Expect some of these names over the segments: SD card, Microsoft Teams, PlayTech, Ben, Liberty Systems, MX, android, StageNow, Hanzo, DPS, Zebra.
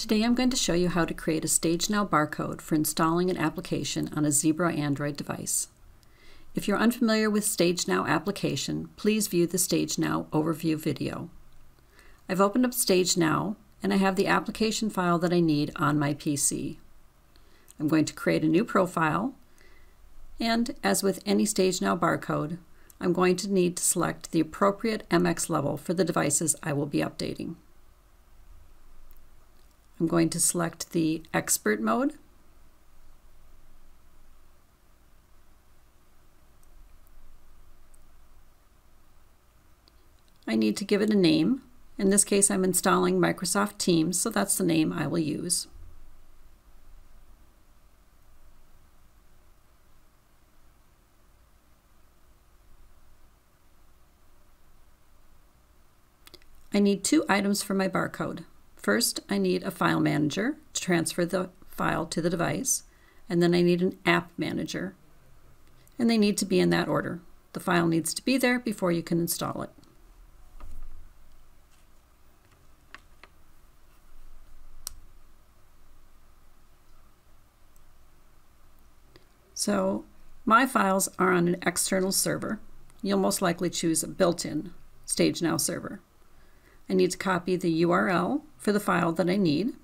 Today I'm going to show you how to create a StageNow barcode for installing an application on a Zebra Android device. If you're unfamiliar with StageNow application, please view the StageNow overview video. I've opened up StageNow and I have the application file that I need on my PC. I'm going to create a new profile, and as with any StageNow barcode, I'm going to need to select the appropriate MX level for the devices I will be updating. I'm going to select the expert mode. I need to give it a name. In this case, I'm installing Microsoft Teams, so that's the name I will use. I need two items for my barcode. First, I need a file manager to transfer the file to the device, and then I need an app manager. And they need to be in that order. The file needs to be there before you can install it. So my files are on an external server. You'll most likely choose a built-in StageNow server. I need to copy the URL for the file that I need.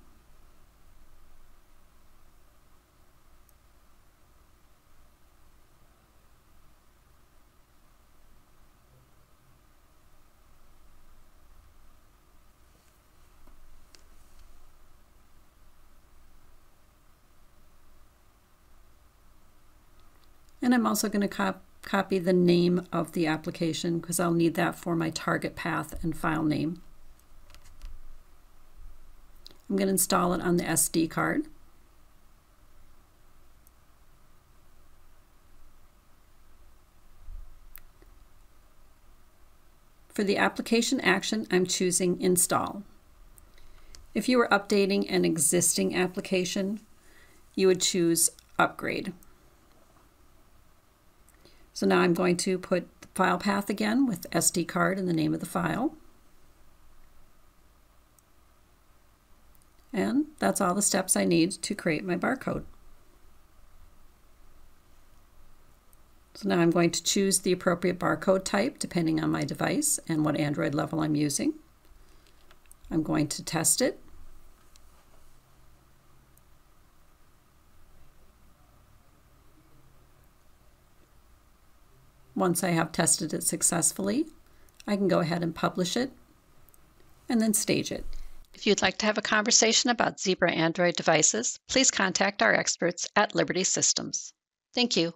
And I'm also going to copy the name of the application because I'll need that for my target path and file name. I'm going to install it on the SD card. For the application action, I'm choosing Install. If you were updating an existing application, you would choose Upgrade. So now I'm going to put the file path again with SD card and the name of the file. And that's all the steps I need to create my barcode. So now I'm going to choose the appropriate barcode type depending on my device and what Android level I'm using. I'm going to test it. Once I have tested it successfully, I can go ahead and publish it and then stage it. If you'd like to have a conversation about Zebra Android devices, please contact our experts at Liberty Systems. Thank you.